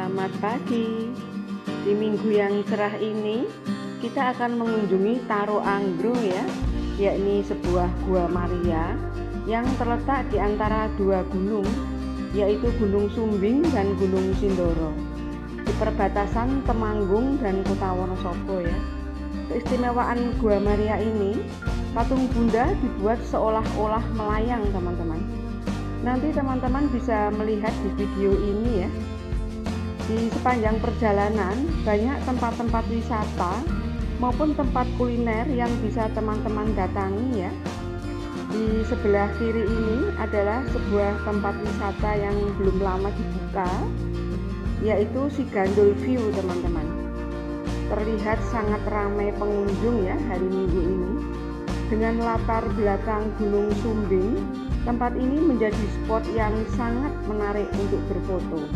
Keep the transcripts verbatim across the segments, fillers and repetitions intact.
Selamat pagi. Di minggu yang cerah ini kita akan mengunjungi Taroanggro ya, yakni sebuah gua Maria yang terletak di antara dua gunung, yaitu Gunung Sumbing dan Gunung Sindoro, di perbatasan Temanggung dan Kota Wonosobo ya. Keistimewaan gua Maria ini, patung Bunda dibuat seolah-olah melayang teman-teman. Nanti teman-teman bisa melihat di video ini ya. Di sepanjang perjalanan banyak tempat-tempat wisata maupun tempat kuliner yang bisa teman-teman datangi ya. Di sebelah kiri ini adalah sebuah tempat wisata yang belum lama dibuka, yaitu si Gandul View teman-teman. Terlihat sangat ramai pengunjung ya hari Minggu ini. Dengan latar belakang Gunung Sumbing, tempat ini menjadi spot yang sangat menarik untuk berfoto.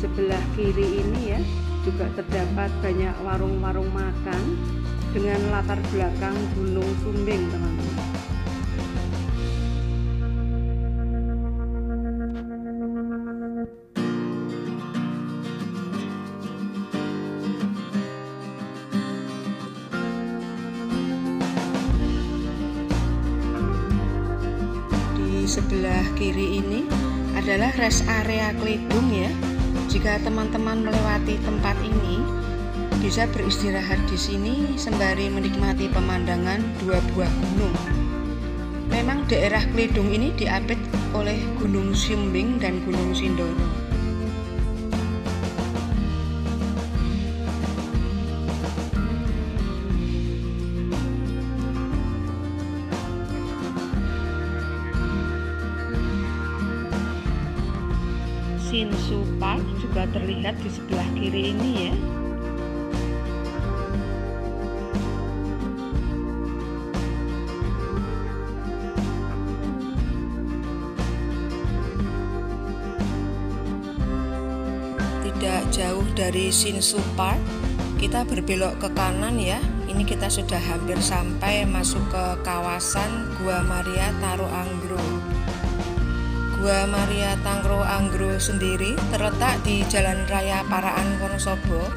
Sebelah kiri ini ya juga terdapat banyak warung-warung makan dengan latar belakang Gunung Sumbing teman-teman. Di sebelah kiri ini adalah rest area Kledung ya. Jika teman-teman melewati tempat ini, bisa beristirahat di sini sembari menikmati pemandangan dua buah gunung. Memang daerah Kledung ini diapit oleh Gunung Sumbing dan Gunung Sindoro. Sindu Park juga terlihat di sebelah kiri ini ya. Tidak jauh dari Sindu Park, kita berbelok ke kanan ya. Ini kita sudah hampir sampai masuk ke kawasan Gua Maria Taroanggro. Gua Maria Taroanggro sendiri terletak di Jalan Raya Paraan Wonosobo,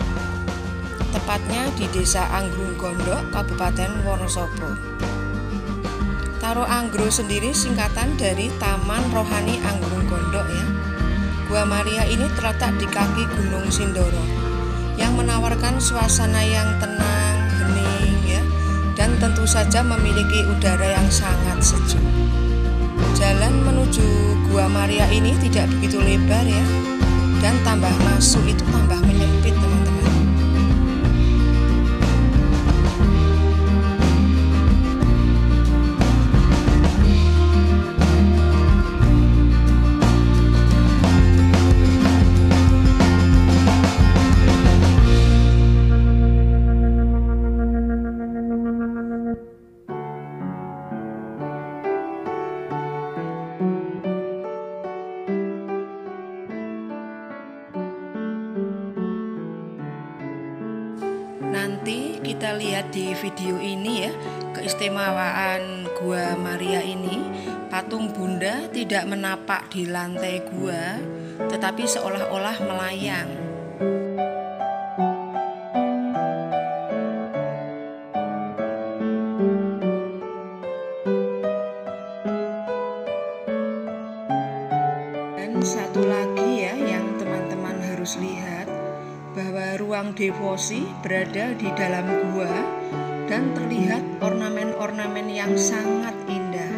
tepatnya di Desa Anggrung-Gondok, Kabupaten Wonosobo. Taroanggro sendiri singkatan dari Taman Rohani Anggrung-Gondok ya. Gua Maria ini terletak di kaki Gunung Sindoro yang menawarkan suasana yang tenang, hening ya, dan tentu saja memiliki udara yang sangat sejuk. Jalan menuju Gua Maria ini tidak begitu lebar ya, dan tambah masuk itu tambah menyempit teman-teman. Nanti kita lihat di video ini ya, keistimewaan Gua Maria ini, patung Bunda tidak menapak di lantai gua, tetapi seolah-olah melayang. Dan satu lagi ya yang teman-teman harus lihat, bahwa ruang devosi berada di dalam gua dan terlihat ornamen-ornamen yang sangat indah.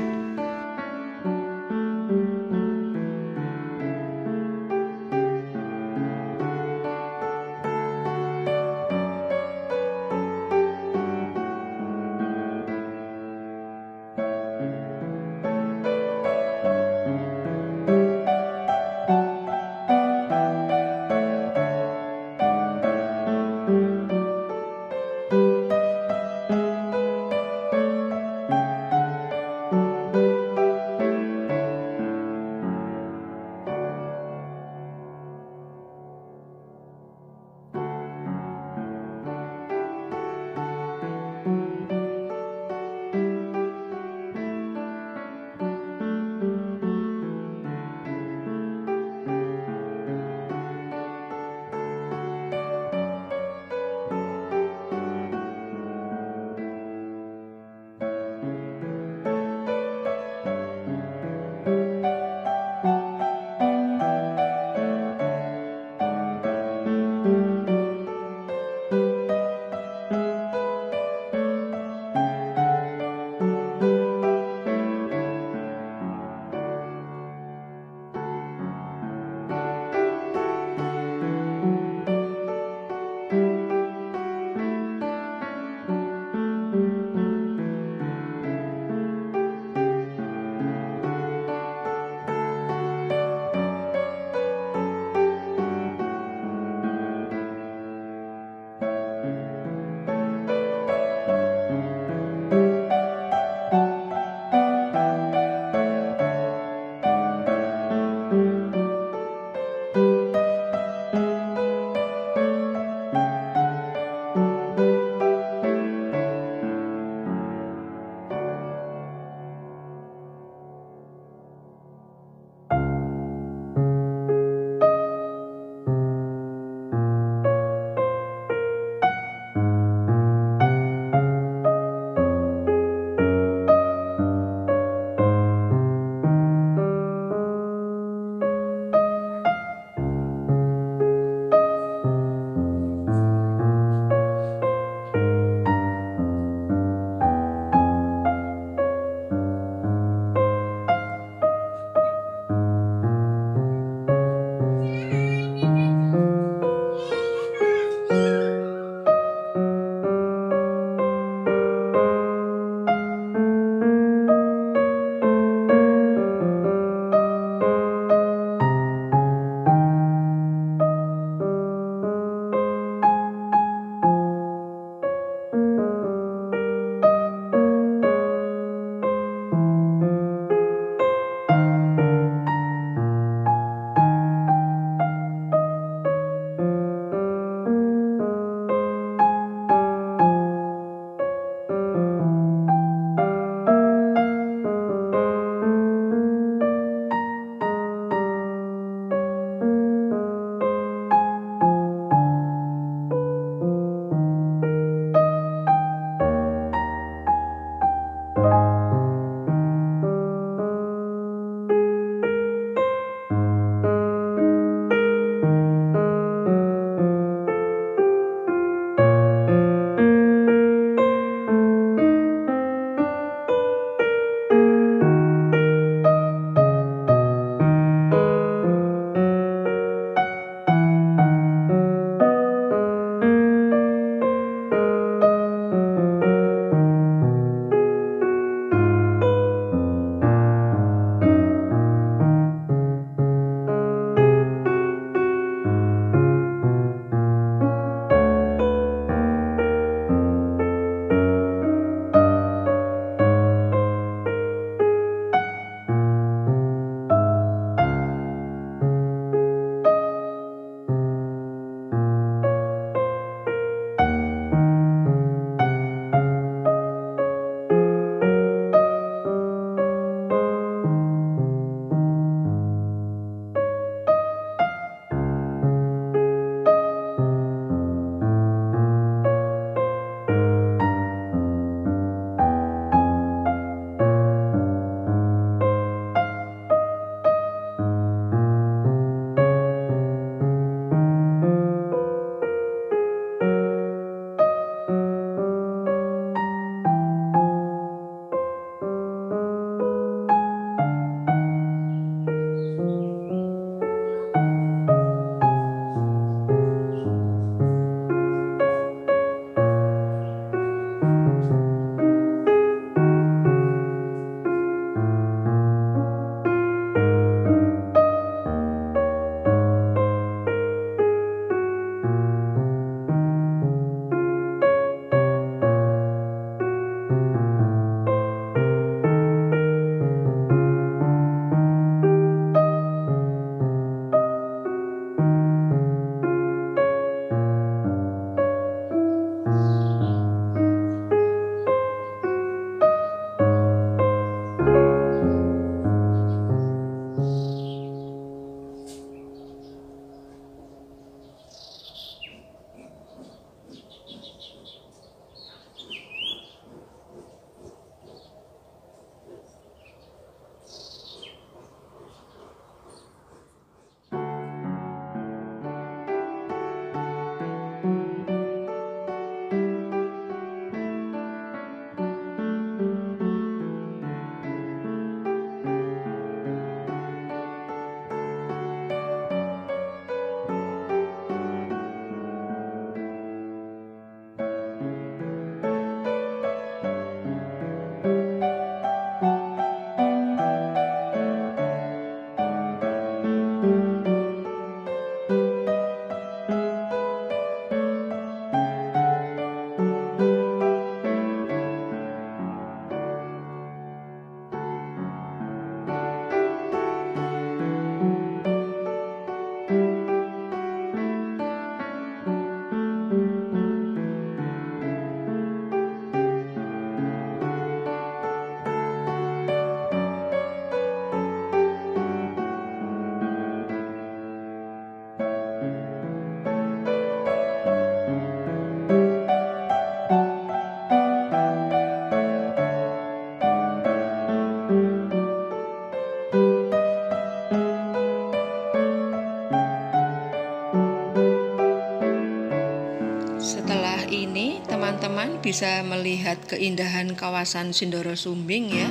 bisa melihat keindahan kawasan Sindoro Sumbing ya.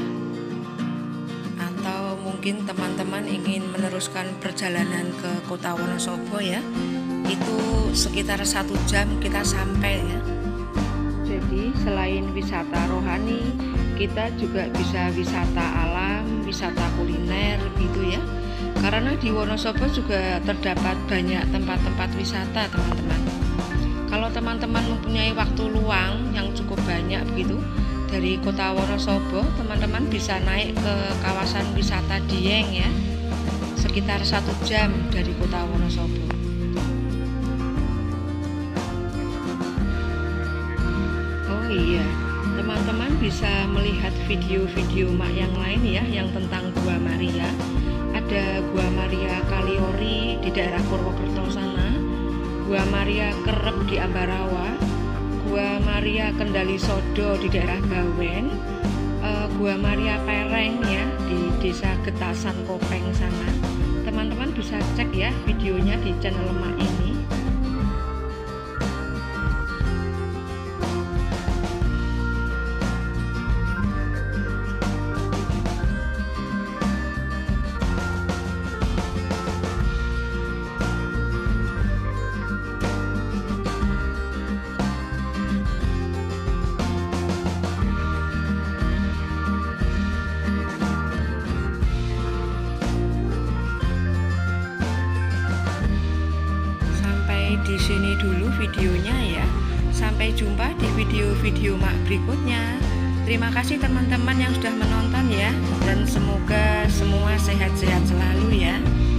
Atau mungkin teman-teman ingin meneruskan perjalanan ke kota Wonosobo ya. Itu sekitar satu jam kita sampai ya. Jadi selain wisata rohani, kita juga bisa wisata alam, wisata kuliner gitu ya. Karena di Wonosobo juga terdapat banyak tempat-tempat wisata teman-teman. Kalau teman-teman mempunyai waktu luang yang cukup banyak begitu dari kota Wonosobo, teman-teman bisa naik ke kawasan wisata Dieng ya, sekitar satu jam dari kota Wonosobo. Oh iya, teman-teman bisa melihat video-video mak yang lain ya, yang tentang Gua Maria. Ada Gua Maria Kaliori di daerah Purwokerto sana. Gua Maria Kerep di Ambarawa, Gua Maria Kendali Sodo di daerah Bawen, uh, Gua Maria Pereng ya di desa Getasan Kopeng sana. Teman-teman bisa cek ya videonya di channel emak ini. Di sini dulu videonya ya. Sampai jumpa di video-video mak berikutnya. Terima kasih teman-teman yang sudah menonton ya, dan semoga semua sehat-sehat selalu ya.